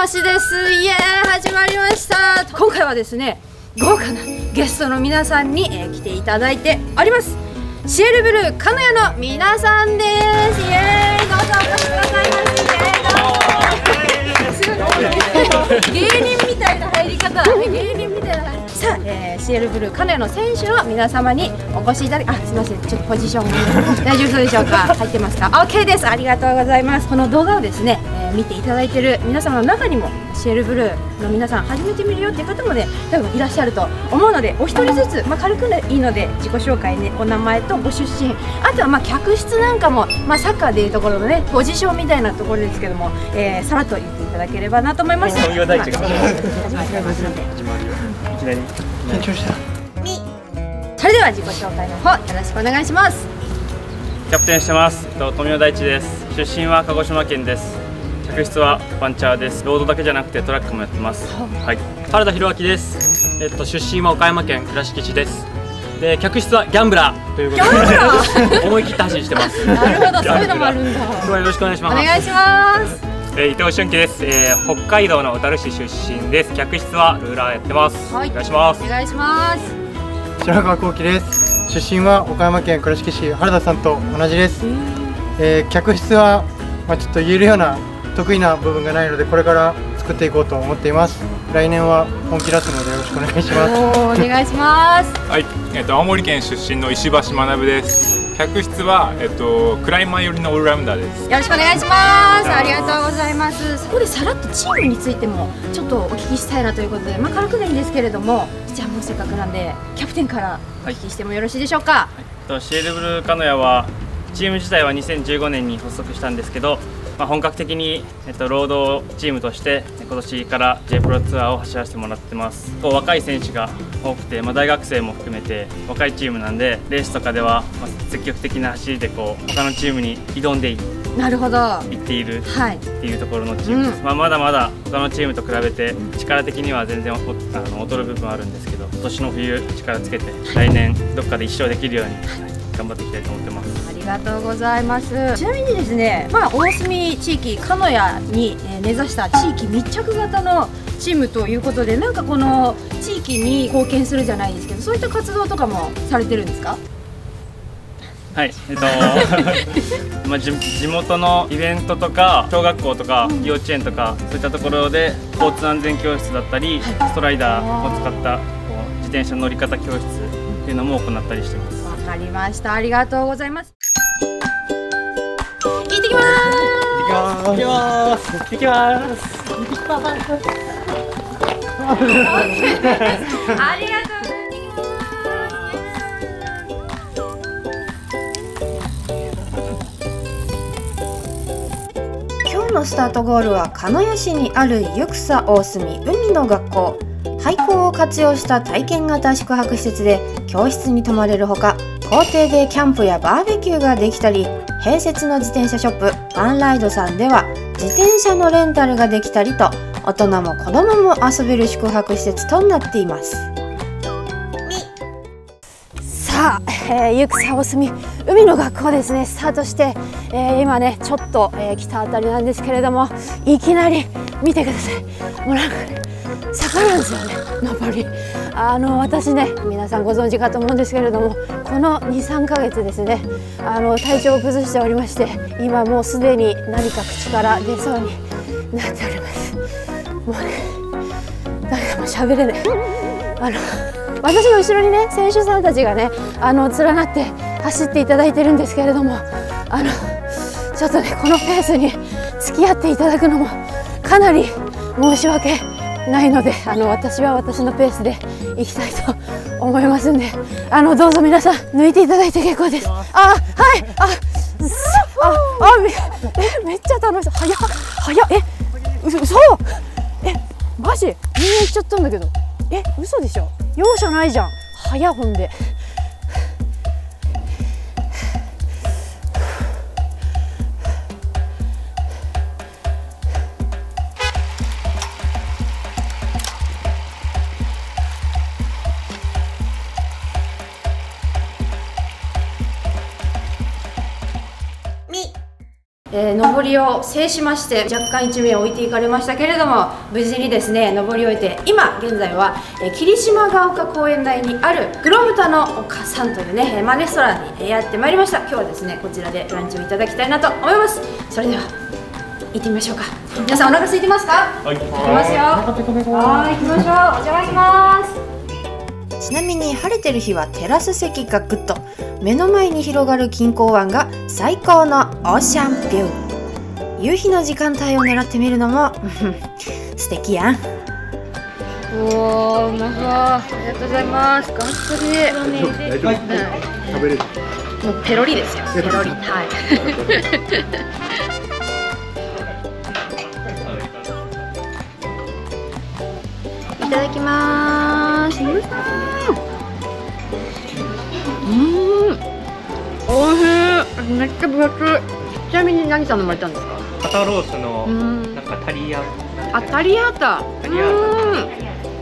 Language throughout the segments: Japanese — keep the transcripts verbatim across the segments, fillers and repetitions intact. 星です。イエーイ、始まりました。今回はですね、豪華なゲストの皆さんに、えー、来ていただいております。シエルブルー鹿屋の皆さんです。イエーイ、どうぞお越しくださいませ。イエーイ、どうぞ。芸人みたいな入り方。芸人みたいな入り方。さあ、えー、シエルブルー鹿屋の選手の皆様にお越しいただき、あ、すみません、ちょっとポジション大丈夫でしょうか。入ってますか。OK です。ありがとうございます。この動画をですね、見ていただいている皆様の中にもシエルブルーの皆さん初めて見るよっていう方もね、多分いらっしゃると思うので、お一人ずつ、まあ、軽くでいいので自己紹介ね、お名前とご出身、あとはまあ客室なんかも、まあ、サッカーでいうところのねポジションみたいなところですけども、えー、さらっと言っていただければなと思います。始まりますので、いきなり緊張した。それでは自己紹介の方よろしくお願いします。キャプテンしてます。富野大地です。出身は鹿児島県です。客室はパンチャーです。ロードだけじゃなくてトラックもやってます。はい、原田弘明です。えっと出身は岡山県倉敷市です。で、客室はギャンブラーということで思い切った走りしてます。なるほど、そういうのもあるんだ。今日はよろしくお願いします。お願いします。えー、伊藤俊樹です、えー。北海道の小樽市出身です。客室はルーラーやってます。はい、お願いします。お願いします。白川幸喜です。出身は岡山県倉敷市、原田さんと同じです。えー、客室はまあちょっと言えるような得意な部分がないので、これから作っていこうと思っています。来年は本気出すのでよろしくお願いします。お願いします。はい、えっと青森県出身の石橋学です。客室はえっとクライマー寄りのオールラウンダーです。よろしくお願いします。ありがとうございます。そこでさらっとチームについてもちょっとお聞きしたいなということで、まあ軽くでいいんですけれども、じゃあもうせっかくなんでキャプテンからお聞きしてもよろしいでしょうか。はい、えっとシエルブルー鹿屋はチーム自体はにせんじゅうごねんに発足したんですけど。まあ本格的にえっと労働チームとして今年から J プロツアーを走らせてもらってます。こう若い選手が多くて、まあ大学生も含めて若いチームなんで、レースとかではまあ積極的な走りでこう他のチームに挑んでいっているっていうところのチームです。まあまだまだ他のチームと比べて力的には全然あの劣る部分はあるんですけど、今年の冬力つけて来年どっかで一勝できるように頑張っていきたいと思ってます。ありがとうございます。ちなみにですね、まあ大隅地域鹿屋に根ざした地域密着型のチームということで、なんかこの地域に貢献するじゃないですけど、そういった活動とかもされてるんですか？はい、えっとまあ地元のイベントとか小学校とか幼稚園とか、そういったところで交通安全教室だったり、ストライダーを使ったこう自転車乗り方教室っていうのも行ったりしてます。わかりました。ありがとうございます。行ってきます。行ってきます。行ってきます。行ってきます。ありがとう。今日のスタートゴールは鹿屋市にある湯草大隅海の学校。廃校を活用した体験型宿泊施設で教室に泊まれるほか、校庭でキャンプやバーベキューができたり、併設の自転車ショップワンライドさんでは自転車のレンタルができたりと、大人も子どもも遊べる宿泊施設となっています。さあ、湯草大隅海の学校ですね、スタートして、えー、今ねちょっと、えー、来たあたりなんですけれども、いきなり見てください、もうなんか坂なんですよね、上り。あの私ね、皆さんご存知かと思うんですけれども、このに、さんかげつですね、あの体調を崩しておりまして、今もうすでに何か口から出そうになっております。もうね、だからもう喋れない。あの私の後ろにね、選手さんたちがね、あの連なって走っていただいてるんですけれども、あのちょっとね、このペースに付き合っていただくのもかなり申し訳ないので、あの私は私のペースで行きたいと思いますんで、あのどうぞ皆さん抜いていただいて結構です。あ、はい、あああ め, えめっちゃ楽しそう。早っ早っ、えうそ、えマジみんな行っちゃったんだけど、え嘘でしょ、容赦ないじゃん。早っ、ほんでえー、上りを制しまして若干一面置いていかれましたけれども、無事にですね上り終えて、今現在は、えー、霧島ヶ丘公園内にある黒豚の丘さんというねマネストランにやってまいりました。今日はですねこちらでランチをいただきたいなと思います。それでは行ってみましょうか。皆さんお腹空いてますか？はい、行きますよ。はい、行きましょう。お邪魔します。ちなみに晴れてる日はテラス席がぐっと、目の前に広がる錦江湾が最高のオーシャンビュー。夕日の時間帯を狙ってみるのも素敵やん。おお、うまそう。ありがとうございます。がっつり。大丈夫。食べれる。もうペロリですよ。ペロリ。はい。いただきます。うん、おいしい。めっちゃ分厚い。ちなみに何頼まれたんですか？肩ロースのなんかタリア。あ、タリアータ。うん。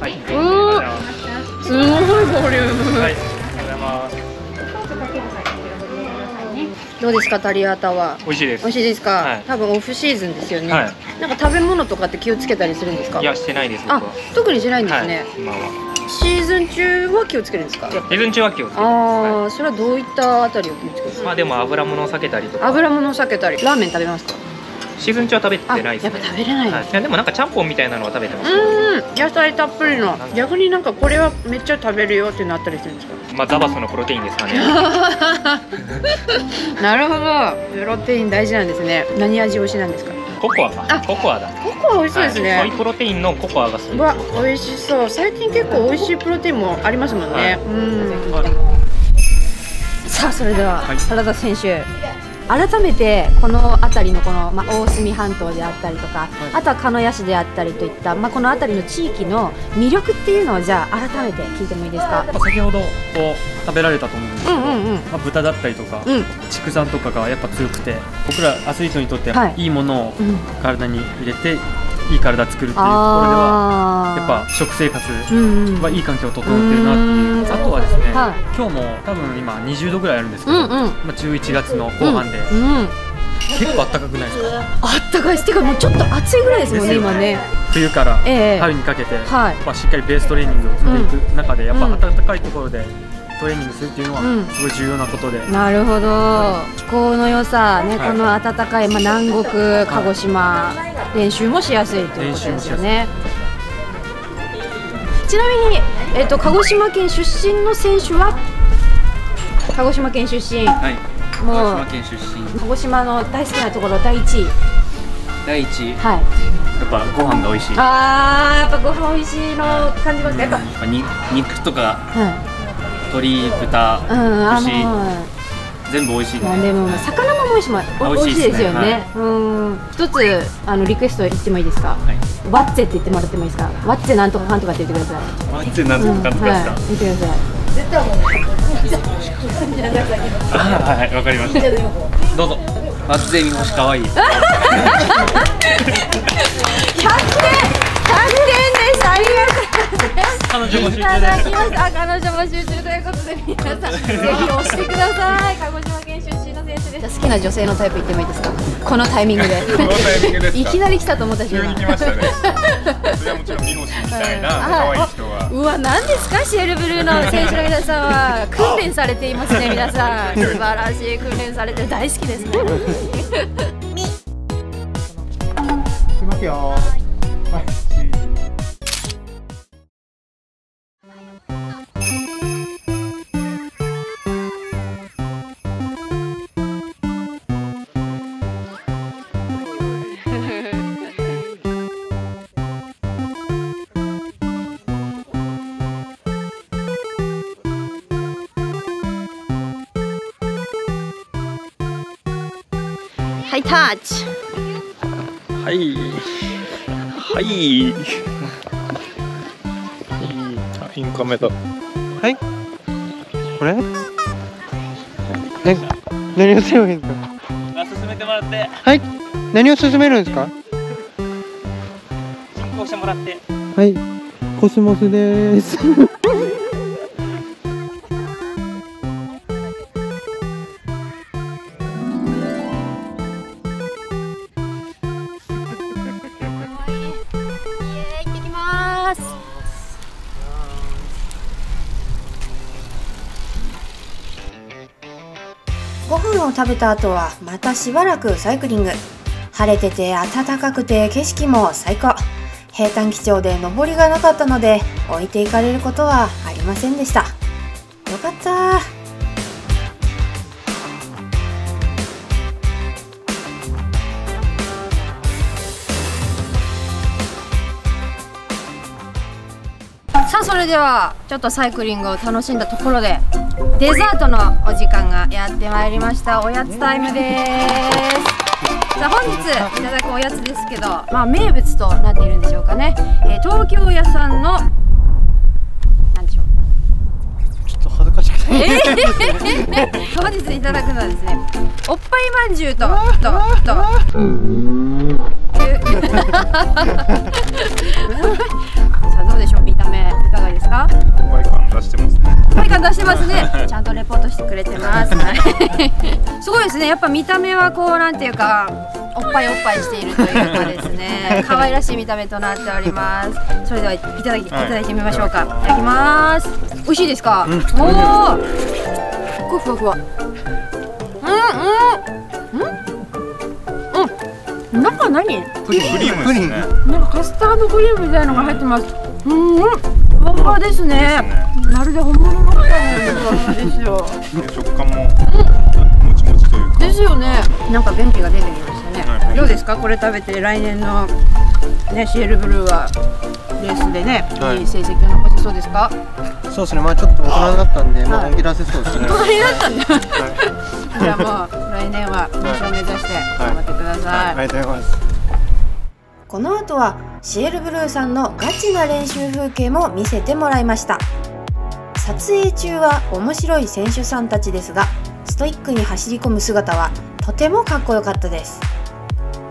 はい。うん。すごいボリューム。はい。ありがとうございます。どうですか、タリアータは。美味しいです。美味しいですか。はい、多分オフシーズンですよね。はい、なんか食べ物とかって気をつけたりするんですか。いや、してないです。あ、特にしないんですね。はい、今は。シーズン中は気をつけるんですか。シーズン中は気をつける。ああ、それはどういったあたりを気をつけるんですか。まあ、でも油物を避けたりとか。油物を避けたり、ラーメン食べますか。シーズン中は食べてないですね。やっぱ食べれないです。はい、いやでもなんかちゃんぽんみたいなのは食べてます。うん、野菜たっぷりの。逆になんかこれはめっちゃ食べるよっていうのあったりするんですか。まあザバスのプロテインですかね。なるほど、プロテイン大事なんですね。何味推しなんですか。ココアか。ココアだ。ココア美味しそうですね。はい、ソイプロテインのココアがすごい。わ、美味しそう。最近結構美味しいプロテインもありますもんね。はい、うん。さあそれでは原田選手。はい改めてこの辺りのこの、まあ、大隅半島であったりとか、はい、あとは鹿屋市であったりといった、まあ、この辺りの地域の魅力っていうのをじゃあ改めて聞いてもいいですか。先ほどこう食べられたと思うんですけど、まあ、豚だったりとか、うん、畜産とかがやっぱ強くて、僕らアスリートにとってはいいものを体に入れて、いい体作るっていうところではやっぱ食生活はいい環境を整ってるなっていう。あとはですね、今日も多分今にじゅうどぐらいあるんですけど、じゅういちがつの後半で結構あったかくないですか。あったかいです。てかもうちょっと暑いぐらいですもんね今ね。冬から春にかけてしっかりベーストレーニングを積んでいく中で、やっぱ暖かいところでトレーニングするっていうのはすごい重要なことで、うん、なるほど、はい、気候の良さ、ね、はい、この暖かい、まあ、南国、鹿児島、はい、練習もしやすいということですよね。ちなみに、えっと、鹿児島県出身の選手は鹿児島県出身、はい、もう鹿児島の大好きなところ第一位。第一位、はい、やっぱご飯が美味しい。ああ、やっぱご飯美味しいの感じますね。やっぱ肉とか、鶏、豚、牛、全部美味しい。でも魚も美味しい、美味しいですよね。うん、一つあのリクエスト言ってもいいですか。ワッツェって言ってもらってもいいですか。ワッツェなんとかかんとかって言ってください。ワッツェなんとかかんとかですか。言ってください。絶対もう。はい、わかりました。どうぞ。ワッツェ見星可愛い。ひゃくてんです。ありがとうございます。彼女も集中ということで、皆さんぜひ押してください。鹿児島県出身の選手です。好きな女性のタイプ言ってもいいですか。このタイミングで。いきなり来たと思った瞬間。急に来ましたね。それはもちろん美星みたいな可愛い人は。うわ、何ですかシエルブルーの選手の皆さんは訓練されていますね。皆さん素晴らしい訓練されて大好きですね。いきますよ。ハイタッチ。はい。はい。インカメだ。はい。これ。え、何をすればいいんですか。あ、進めてもらって。はい。何を進めるんですか。進行してもらって。はい。コスモスです。ご飯を食べた後はまたしばらくサイクリング。晴れてて暖かくて景色も最高。平坦基調で登りがなかったので置いていかれることはありませんでした。よかったー。さあ、それではちょっとサイクリングを楽しんだところでデザートのお時間がやってまいりました。おやつタイムです。さあ、本日いただくおやつですけど、まあ、名物となっているんでしょうかね、えー、東京屋さんの何でしょう、ちょっと恥ずかしくて、えー、本日いただくのはですね、おっぱいまんじゅうとととどうでしょう、見た目いかがですか？おっぱい感出してますね。おっぱい感出してますね。ちゃんとレポートしてくれてます。すごいですね。やっぱ見た目はこうなんていうか、おっぱいおっぱいしているというかですね。可愛らしい見た目となっております。それではいただき、いただいてみましょうか。はい、いただきます。美味しいですか？うん、おお。ふわふわふわ。うんうん。うん。うん。中何？プリンプリンプリン。なんかカスタードクリームみたいなのが入ってます。うん、ふわふわですね。まるで本物のみたいな感じですよ。食感ももちもちというか。ですよね。なんか便秘が出てきましたね。どうですか、これ食べて来年のねシエルブルーはレースでねいい成績を残せそうですか？そうですね。まあちょっと大人になったんで、まあ本気出せそうですね。大人になったんで。じゃあもう来年は優勝目指して頑張ってください。ありがとうございます。この後はシエルブルーさんのガチな練習風景も見せてもらいました。撮影中は面白い選手さんたちですが、ストイックに走り込む姿はとてもかっこよかったです。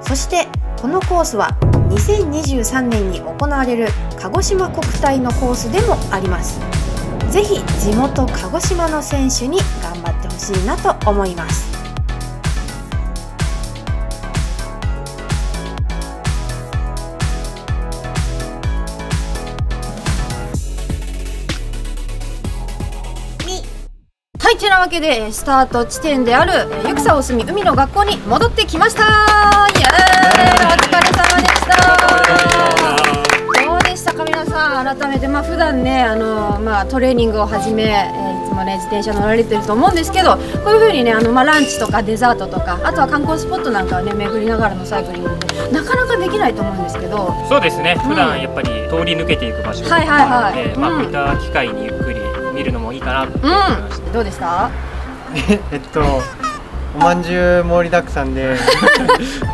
そしてこのコースはにせんにじゅうさんねんに行われる鹿児島国体のコースでもあります。是非地元鹿児島の選手に頑張ってほしいなと思います。はい、というわけでスタート地点であるゆくさおすみ海の学校に戻ってきました。イエーイ、お疲れ様でした。どうでしたか皆さん、改めて、まあ、普段ねあの、まあ、トレーニングをはじめ、えー、いつもね自転車乗られてると思うんですけど、こういうふうにねあの、まあ、ランチとかデザートとか、あとは観光スポットなんかをね巡りながらのサイクリングってなかなかできないと思うんですけど。そうですね、普段やっぱり通り抜けていく場所なので、こういった機会にゆっくり見るのもいいかなと思いました。うん、どうでした？えっとお饅頭盛りだくさんで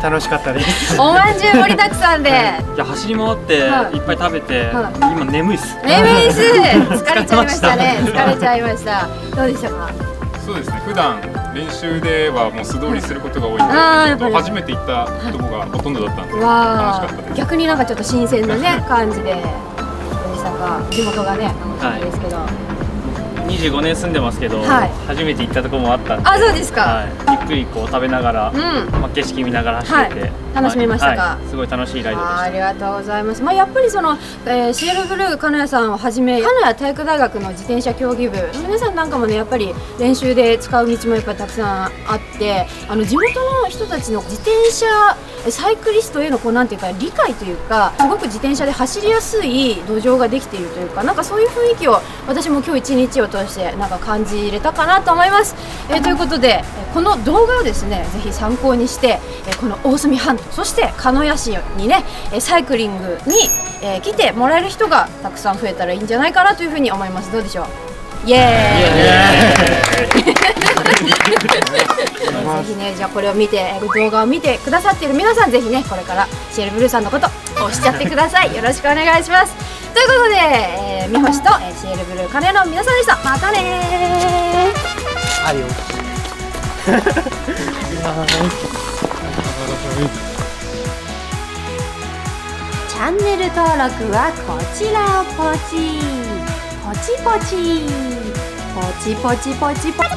楽しかったです。お饅頭盛りだくさんで。いや、走り回っていっぱい食べて、はい、今眠いっす。眠いっす。疲れちゃいましたね。疲れちゃいました。どうでしたか？そうですね。普段練習ではもう素通りすることが多いので、ちょっと初めて行ったとこがほとんどだったんで楽しかったです。逆になんかちょっと新鮮なね感じで、どうでしたか？地元がね楽しかったですけど。はい、にじゅうごねん住んでますけど、初めて行ったところもあったんで、あ、そうですか。ゆっくりこう食べながら、まあ景色見ながら走って楽しめましたか？すごい楽しいライドでした。ありがとうございます。まあやっぱりそのシエルブルー金谷さんをはじめ、金谷体育大学の自転車競技部皆さんなんかもね、やっぱり練習で使う道もやっぱりたくさんあって、あの地元の人たちの自転車サイクリストへのこうなんていうか理解というか、すごく自転車で走りやすい土壌ができているというか、なんかそういう雰囲気を私も今日一日を通してなんか感じれたかなと思います。えー、ということでこの動画をですねぜひ参考にして、この大隅半島、そして鹿屋市にねサイクリングに来てもらえる人がたくさん増えたらいいんじゃないかなというふうに思います。どうでしょう？イエーイ。ぜひね、じゃあこれを見て、動画を見てくださっている皆さん、ぜひねこれからシエルブルーさんのこと押しちゃってください。よろしくお願いします。ということで、えー、三星と、えー、シエルブルー金谷の皆さんでした。またねー。ありがとうございます。チャンネル登録はこちらをポチーポチポチポチポチポチポチ。